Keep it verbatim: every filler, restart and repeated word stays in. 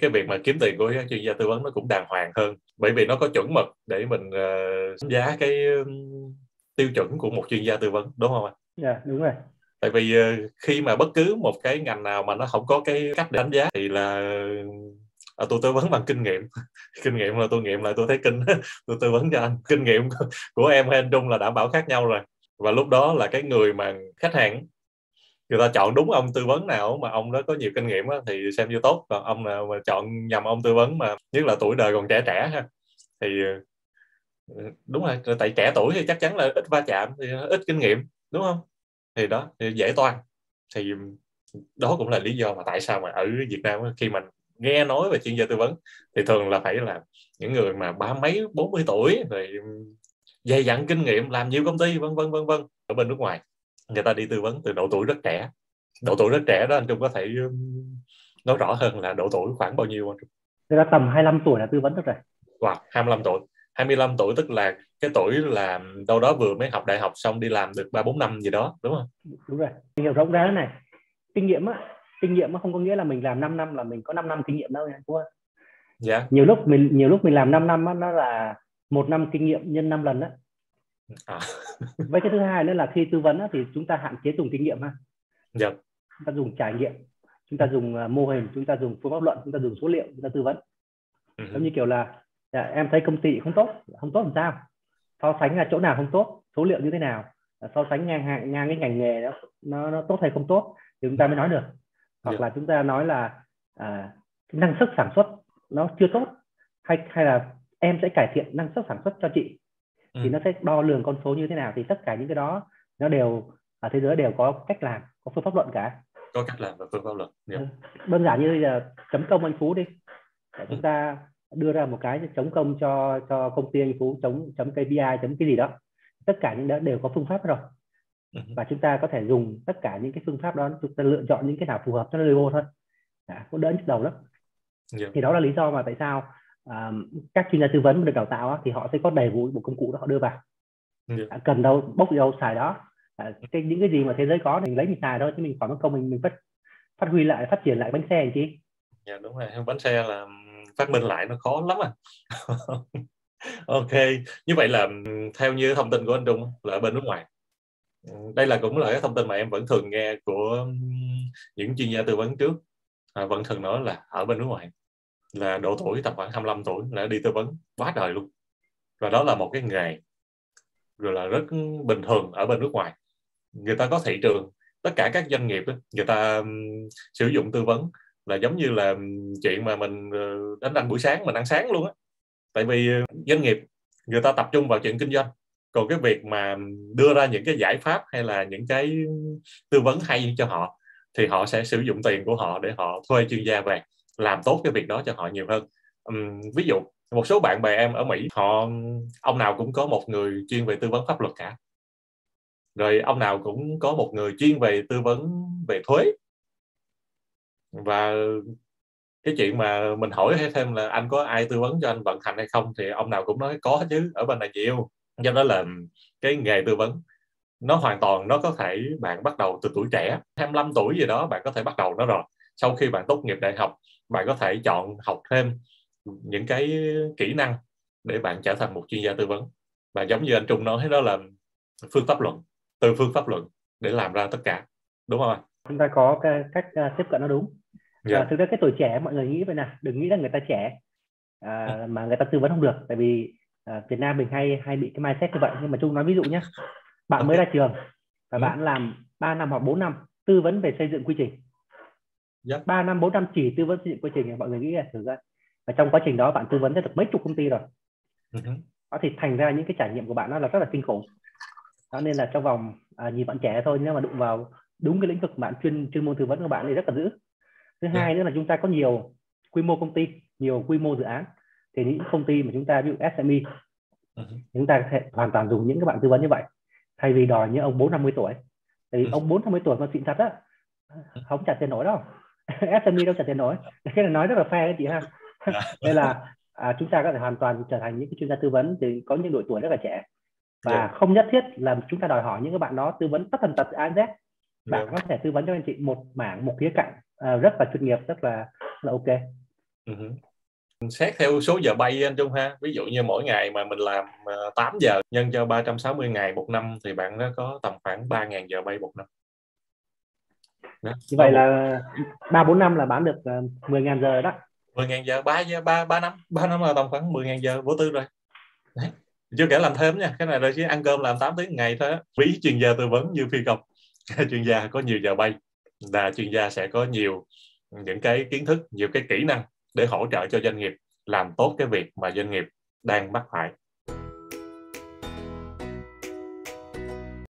cái việc mà kiếm tiền của chuyên gia tư vấn nó cũng đàng hoàng hơn, bởi vì nó có chuẩn mực để mình uh, đánh giá cái tiêu chuẩn của một chuyên gia tư vấn, đúng không anh? Dạ, đúng rồi. Tại vì uh, khi mà bất cứ một cái ngành nào mà nó không có cái cách để đánh giá thì là à, tôi tư vấn bằng kinh nghiệm. Kinh nghiệm là tôi nghiệm lại tôi thấy kinh, tôi tư vấn cho anh. Kinh nghiệm của em hay anh Trung là đảm bảo khác nhau rồi. Và lúc đó là cái người mà khách hàng người ta chọn đúng ông tư vấn nào mà ông đó có nhiều kinh nghiệm đó, thì xem như tốt. Còn ông nào mà chọn nhầm ông tư vấn mà nhất là tuổi đời còn trẻ trẻ ha, thì đúng rồi, tại trẻ tuổi thì chắc chắn là ít va chạm, thì ít kinh nghiệm, đúng không? Thì đó, thì dễ toan. Thì đó cũng là lý do mà tại sao mà ở Việt Nam khi mình nghe nói về chuyên gia tư vấn thì thường là phải là những người mà ba mấy bốn mươi tuổi rồi, dày dặn kinh nghiệm, làm nhiều công ty vân vân vân vân. Ở bên nước ngoài người ta đi tư vấn từ độ tuổi rất trẻ. Độ tuổi rất trẻ đó anh Trung có thể nói rõ hơn là độ tuổi khoảng bao nhiêu anh Trung? Người ta tầm hai mươi lăm tuổi là tư vấn được rồi. Wow, hai mươi lăm tuổi. hai mươi lăm tuổi tức là cái tuổi là đâu đó vừa mới học đại học xong đi làm được ba bốn năm gì đó, đúng không? Đúng rồi. Mình hiểu rộng ra này. Kinh nghiệm á, kinh nghiệm nó không có nghĩa là mình làm năm năm là mình có năm năm kinh nghiệm đâu nha cô. Dạ. Nhiều lúc mình nhiều lúc mình làm năm năm á, nó là một năm kinh nghiệm nhân năm lần đó. À. Với cái thứ hai nữa là khi tư vấn á, thì chúng ta hạn chế dùng kinh nghiệm ha. Dạ. Chúng ta dùng trải nghiệm, chúng ta dùng mô hình, chúng ta dùng phương pháp luận, chúng ta dùng số liệu, chúng ta tư vấn. Uh-huh. Giống như kiểu là dạ, em thấy công ty không tốt, không tốt làm sao? So sánh là chỗ nào không tốt, số liệu như thế nào, so sánh ngang ngang cái ngành nghề đó, nó, nó tốt hay không tốt thì chúng ta mới nói được. Hoặc dạ. là chúng ta nói là à, cái năng suất sản xuất nó chưa tốt, hay hay là em sẽ cải thiện năng suất sản xuất cho chị. Ừ. Thì nó sẽ đo lường con số như thế nào, thì tất cả những cái đó nó đều ở thế giới đều có cách làm, có phương pháp luận cả. Có cách làm và phương pháp luận. Yep. Đơn giản như là chấm công anh Phú đi. Để ừ. chúng ta đưa ra một cái chấm công cho cho công ty anh Phú, chấm chấm ca pê i, chấm cái gì đó. Tất cả những đó đều có phương pháp rồi. Ừ. Và chúng ta có thể dùng tất cả những cái phương pháp đó, chúng ta lựa chọn những cái nào phù hợp cho logo thôi. Đã, cũng đỡ nhức đầu lắm. Yep. Thì đó là lý do mà tại sao À, các chuyên gia tư vấn được đào tạo á, thì họ sẽ có đầy đủ bộ công cụ đó họ đưa vào. Yeah. À, cần đâu bốc đâu xài đó, à, cái, những cái gì mà thế giới có mình lấy mình xài thôi, chứ mình khỏi mất công mình mình phát phát huy lại, phát triển lại bánh xe làm chi. Dạ yeah, đúng rồi, bánh xe là phát minh lại nó khó lắm à. Ok, như vậy là theo như thông tin của anh Trung là ở bên nước ngoài, đây là cũng là cái thông tin mà em vẫn thường nghe của những chuyên gia tư vấn trước, à, vẫn thường nói là ở bên nước ngoài là độ tuổi tầm khoảng hai mươi lăm tuổi là đi tư vấn quá đời luôn. Và đó là một cái nghề rồi là rất bình thường ở bên nước ngoài. Người ta có thị trường, tất cả các doanh nghiệp người ta sử dụng tư vấn là giống như là chuyện mà mình đánh răng buổi sáng, mình ăn sáng luôn á. Tại vì doanh nghiệp người ta tập trung vào chuyện kinh doanh, còn cái việc mà đưa ra những cái giải pháp hay là những cái tư vấn hay cho họ thì họ sẽ sử dụng tiền của họ để họ thuê chuyên gia về làm tốt cái việc đó cho họ nhiều hơn. Uhm, ví dụ một số bạn bè em ở Mỹ, họ ông nào cũng có một người chuyên về tư vấn pháp luật cả, rồi ông nào cũng có một người chuyên về tư vấn về thuế. Và cái chuyện mà mình hỏi thêm là anh có ai tư vấn cho anh vận hành hay không thì ông nào cũng nói có chứ, ở bên này nhiều. Do đó là cái nghề tư vấn nó hoàn toàn, nó có thể bạn bắt đầu từ tuổi trẻ, hai mươi lăm tuổi gì đó bạn có thể bắt đầu nó rồi. Sau khi bạn tốt nghiệp đại học, bạn có thể chọn học thêm những cái kỹ năng để bạn trở thành một chuyên gia tư vấn. Và giống như anh Trung nói, đó là phương pháp luận, từ phương pháp luận để làm ra tất cả, đúng không anh? Chúng ta có cái cách tiếp cận nó đúng. Dạ. À, thực ra cái tuổi trẻ mọi người nghĩ vậy nè, đừng nghĩ là người ta trẻ à, mà người ta tư vấn không được. Tại vì à, Việt Nam mình hay hay bị cái mindset như vậy. Nhưng mà Trung nói ví dụ nhé, bạn okay. mới ra trường và ừ. bạn làm ba năm hoặc bốn năm tư vấn về xây dựng quy trình. Yep. ba năm bốn năm chỉ tư vấn xây dựng quy trình, mọi người nghĩ là thử ra và trong quá trình đó bạn tư vấn đã được mấy chục công ty rồi. Uh-huh. Đó thì thành ra những cái trải nghiệm của bạn nó là rất là kinh khủng. Đó nên là trong vòng à, nhìn bạn trẻ thôi, nếu mà đụng vào đúng cái lĩnh vực bạn chuyên chuyên môn tư vấn của bạn thì rất là dữ. Thứ yeah. hai nữa là chúng ta có nhiều quy mô công ty, nhiều quy mô dự án, thì những công ty mà chúng ta ví dụ ét em e uh-huh. chúng ta sẽ hoàn toàn dùng những cái bạn tư vấn như vậy thay vì đòi như ông bốn năm mươi tuổi. Thì uh-huh. ông bốn năm mươi tuổi mà xịn thật á, không trả tiền nổi đâu. ét em e đâu trả tiền nổi. Cái này nói rất là fair đấy chị ha. Đây là à, chúng ta có thể hoàn toàn trở thành những cái chuyên gia tư vấn thì có những độ tuổi rất là trẻ. Và yeah. không nhất thiết là chúng ta đòi hỏi những cái bạn đó tư vấn tất tần tật a đến z. Bạn yeah. có thể tư vấn cho anh chị một mảng, một khía cạnh à, rất là chuyên nghiệp, rất là, rất là ok. Uh-huh. Xét theo số giờ bay anh Trung ha, ví dụ như mỗi ngày mà mình làm tám giờ nhân cho ba trăm sáu mươi ngày một năm thì bạn nó có tầm khoảng ba nghìn giờ bay một năm. Đó. Như vậy là ba bốn năm là bán được mười nghìn giờ đó. mười nghìn giờ, ba, ba, ba năm, ba năm là tầm khoảng mười nghìn giờ vô tư rồi. Đấy. Chưa kể làm thêm nha, cái này rồi chứ ăn cơm làm tám tiếng ngày thôi. Ví chuyên gia tư vấn như phi công, chuyên gia có nhiều giờ bay và chuyên gia sẽ có nhiều những cái kiến thức, nhiều cái kỹ năng để hỗ trợ cho doanh nghiệp làm tốt cái việc mà doanh nghiệp đang mắc phải.